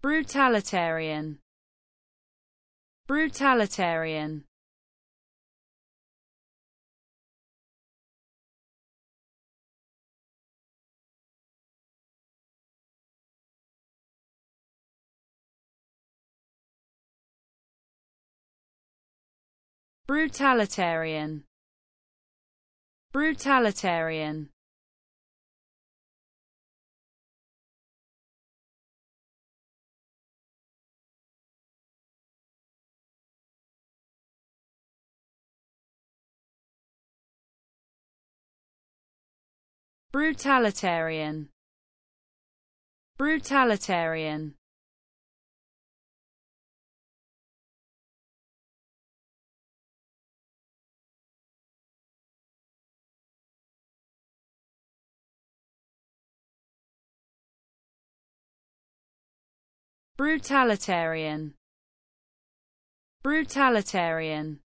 Brutalitarian. Brutalitarian. Brutalitarian. Brutalitarian. Brutalitarian. Brutalitarian. Brutalitarian. Brutalitarian.